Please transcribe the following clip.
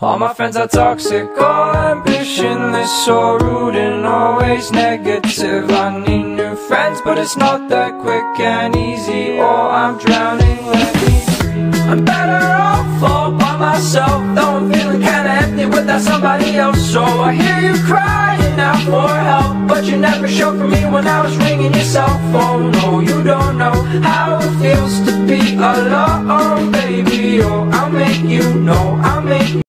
All my friends are toxic, all ambitionless, so rude and always negative. I need new friends, but it's not that quick and easy, or I'm drowning, let me breathe. I'm better off all by myself, though I'm feeling kinda empty without somebody else. So I hear you crying out for help, but you never showed for me when I was ringing your cell phone. Oh, you don't know how it feels to be alone, baby. Oh, I'll make you know, I'll make you